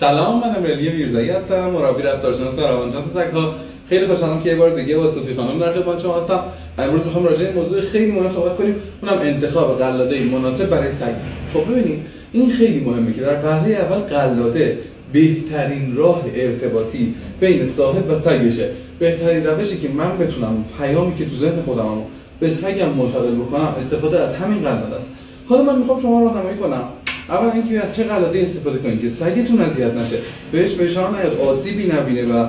سلام، منم ملیه میرزایی هستم، مربی رفتارشانس و روانشناس سگ‌ها. خیلی خوشحالم که یه بار دیگه با صوفی خانم در خدمت شما هستم. امروز می‌خوام راجع به این موضوع خیلی مهم صحبت کنیم، اونم انتخاب قلاده مناسب برای سگ. خب ببینید، این خیلی مهمه که در پهله اول قلاده بهترین راه ارتباطی بین صاحب و سگشه. بهترین روشی که من بتونم پیامی که تو ذهن خودمو به سگم منتقل بکنم استفاده از همین قلاده است. حالا من می‌خوام شما رو راهنمایی کنم. اول اینکه از چه قلاده‌ای استفاده کنید که سگتون اذیت نشه، بهش نیاد، آسیبی نبینه و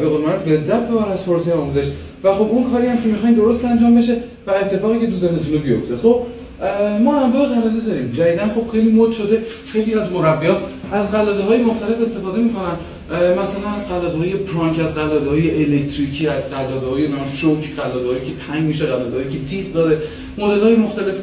به قول معروف لذت ببره از پروسه آموزش. و خب اون کاری هم که می‌خواین درست انجام بشه و اتفاقی که تو ذهنتون بیفته. خب ما انواع قلاده داریم. جدیداً خب خیلی مد شده، خیلی از مربیان از قلاده‌های مختلف استفاده می‌کنن. مثلا از قلاده‌های پرانک، از قلاده‌های الکتریکی، از قلاده‌های شوک، قلاده‌هایی که تنگ میشه، قلاده‌هایی که تیپ داره، مدل‌های مختلف.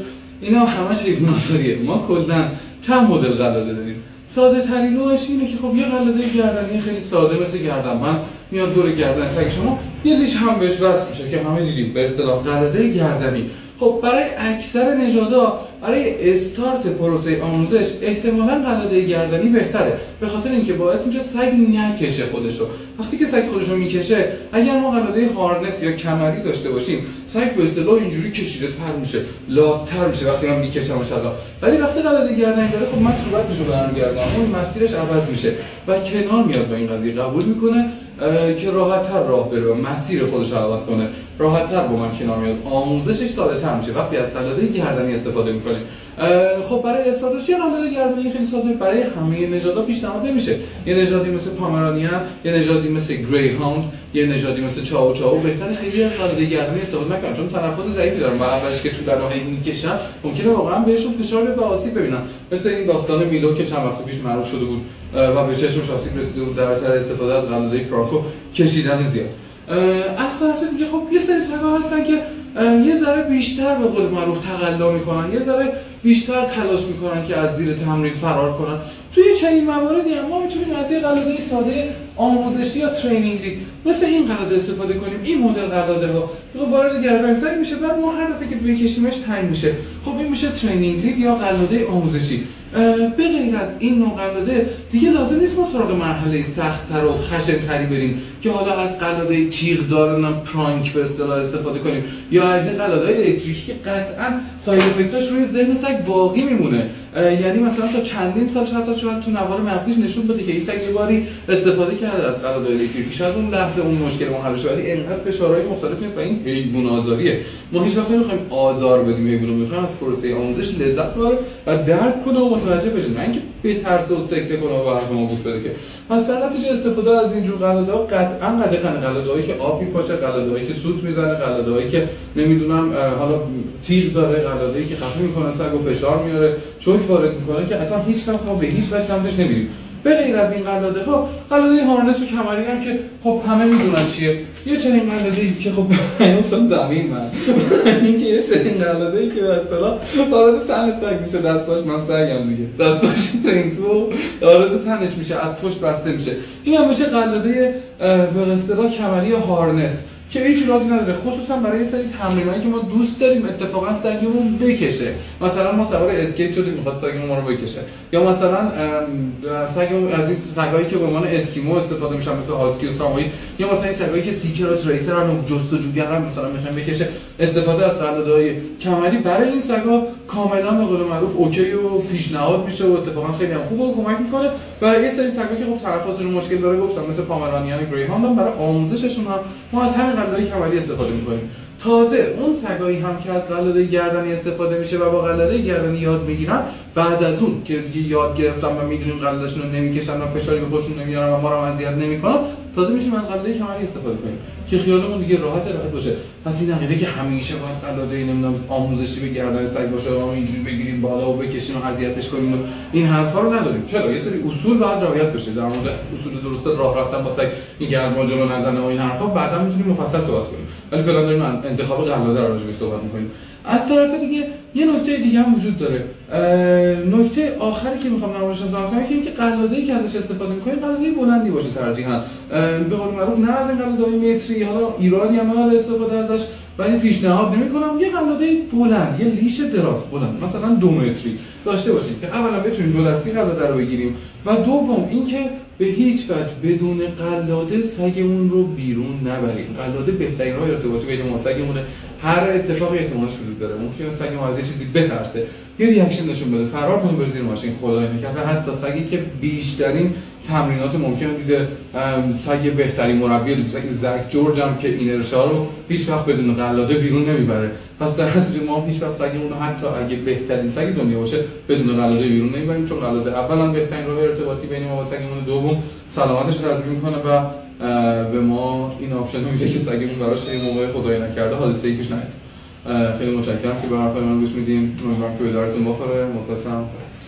اینا همش ایگنوریه. ما کلاً چند مدل قلاده داریم. ساده ترین نوعش اینه که خب یه قلاده گردنی خیلی ساده مثل گردنبند میاد دور گردن سگ شما، یه ریش هم بهش وصل میشه که همه دیدیم، به اصطلاح قلاده گردنی. خب برای اکثر نژادها برای استارت پروسه آموزش احتمالاً قلاده گردنی بهتره، به خاطر اینکه باعث میشه سگ نکشه خودش رو. وقتی که سگ خودش رو میکشه، اگر ما قلاده هارنس یا کمری داشته باشیم، سگ به اصطلاح اینجوری کشیده تر میشه، لاتر میشه وقتی من میکشم مثلا. ولی وقتی قلاده گردنی داره، خب من صورتش رو برمیگردونم، اون مسیرش عوض میشه و کنار میاد با این قضیه، قبول میکنه که راحت‌تر راه بره و مسیر خودش رو عوض کنه، راحت‌تر با من کنار میاد، آموزشش ساده‌تر میشه وقتی از قلاده گردنی استفاده میکنیم. خب برای استارتش یه قلاده گردنی خیلی ساده برای همه نژادها پیشنهاد نمیشه. یه نژادی مثل پامرانین، یه نژادی مثل گری هاوند، یه نژادی مثل چاو چاو بهتره خیلی از قلاده گردنی استفاده نکنن، چون تنفس ضعیفی دارن و اولش که تو دروهای میکشن ممکنه واقعا بهشون فشار بده و آسیب ببینن، مثل این داستان ویلو که چند وقت پیش معروف شده بود و به چشمش آسیب رسیده بود در اثر استفاده از قلاده پرانکو کشیدن زیاد. از طرف دیگه خب یه سری سگ‌ها هستن که یه ذره بیشتر به قول معروف تقلا میکنن، یه ذره بیشتر تلاش میکنن که از زیر تمرین فرار کنن. توی چنین مواردی هم ما میتونیم از یه قلاده ساده آموزشی یا ترینینگی مثل این قلاده استفاده کنیم. این مدل قلاده‌ها که وارد گردن سگ میشه، بعد ما هر دفعه که بکشیمش تنگ میشه. خب این میشه ترینینگ یا قلاده آموزشی. به غیر از این نوع قلاده دیگه لازم نیست ما سراغ مرحله سخت‌تر و خشن‌تری بریم که حالا از قلاده تیغداران پرانک به اصطلاح استفاده کنیم، یا از این قلاده‌های الکتریکی که قطعاً ساید افکتاش روی ذهن سگ باقی میمونه. یعنی مثلا تا چندین سال شاید تو نوار مغزیش نشون بده که این سگ یه باری استفاده کرده از قلاده الکتریکی، شاید اون لحظه اون مشکل ما حل شده، ولی انقدر فشارهای مختلف میاد و این حیوان آزاریه. ما هیچ وقت نمیخوایم آزار بدیم حیوان رو، میخوایم از پروسه آموزش لذت ببره و درک کنه و متوجه بشه، نه اینکه بترسه و سکته کنه و حرف ما گوش بده. که پس در نتیجه استفاده از اینجور قلاده‌ها قطعاً قلاده‌هایی که آب میپاشه، قلاده‌هایی که سوت میزنه، قلاده‌هایی که نمیدونم حالا تیغ داره، قلاده‌ای که خفه میکنه سگ و فشار میاره، چوک وارد میکنه که اصلا هیچ وقت ما به هیچ وجه سمتش نمیریم. به غیر از این قلاده‌ها، قلاده هارنس و کمری هم که خب همه میدونن چیه. یه چنین قلاده‌ای که خب افتادم زمین من. اینکه یه چنین قلاده‌ای که به اصطلاح وارد تن سگ میشه، دستاش من سگم دیگه. دستاش تو وارد تنش میشه، از پشت بسته میشه. این هم میشه قلاده به اصطلاح کمری یا هارنس. که هیچ راهی نداره، خصوصا برای یه سری تمرینایی که ما دوست داریم اتفاقا سگمون بکشه. مثلا ما سوار اسکیت شدیم، میخواد سگمون ما رو بکشه، یا مثلا سگمون از این سگایی که به عنوان اسکیمو استفاده میشن مثل هاسکی و ساموی، یا مثلا این سگایی که سیکرات ریسرن و جستجوگرن مثلا میخوان بکشه، استفاده از قلاده‌های کمری برای این سگا کاملا به قول معروف اوکی و پیشنهاد میشه و اتفاقا خیلی هم خوبه و کمک میکنه. و یه سری سگا که خب تنفسشون مشکل داره گفتم، مثل پامرانین و گری هاوند، برای آموزششون هم ما از همین قلاده کمری استفاده میکنیم. تازه اون سگایی هم که از قلاده گردنی استفاده میشه و با قلاده گردنی یاد میگیرن، بعد از اون که یاد گرفتن و میدونیم قلادهشون رو نمیکشن و فشاری به خودشون نمیارن و ما رو اذیت نمیکنن، تازه میشیم از قلاده کمری استفاده کنیم که خیالمون دیگه راحت باشه. پس این عقیده که همیشه باید قلاده نمیدونم آموزشی به گردن سگ باشه و اینجوری بگیریم بالا و بکشیم و اذیتش کنیم، این حرفا رو نداریم. چرا؟ یه سری اصول باید رعایت بشه در مورد اصول درست راه رفتن با سگ، اینکه از ما جلو نزنه و این حرفا، بعدا میتونیم مفصل صحبت کنیم، ولی فعلا داریم انتخاب قلاده رو راجع بهش صحبت می‌کنیم. از طرف دیگه یه نکته دیگه هم وجود داره. نکته آخری که میخوام نمایش نظر کنم اینه که قلاده‌ای که ازش استفاده می‌کنید قلاده بلندی باشه ترجیحاً. به قول معروف نه از این قلاده‌های متری، حالا ایرانی هم استفاده ازش ولی پیشنهاد نمی‌کنم یه قلاده بلند، یه لیش دراز بلند، مثلا 2 متری داشته باشید که اولا بتونید دو دستی قلاده رو بگیریم و دوم اینکه به هیچ وجه بدون قلاده سگمون رو بیرون نبریم. قلاده بهترین راه ارتباطی بین ما سگمونه. هر اتفاقی احتمالش وجود داره، ممکنه سگ ما از یه چیزی بترسه، یه ریاکشن نشون بده، فرار کنه بره زیر ماشین، خدای نکرده. حتی سگی که بیشترین تمرینات ممکنه دیده، سگ بهترین مربی، سگ جورج هم که این ارشا رو هیچ وقت بدون قلاده بیرون نمیبره. پس در نتیجه ما هیچ وقت سگمون رو حتی اگه بهترین سگ دنیا باشه بدون قلاده بیرون نمیبریم، چون قلاده اولا بهترین راه ارتباطی بین ما و سگمون، دوم سلامتش رو تضمین می‌کنه و به ما این آپشن میده که سگمون براش این موقع خدای نکرده حادثه‌ای پیش نیاد. خیلی متشکرم که به حرفای من گوش میدین. امیدوارم که به دردتون بخوره. مخلصم.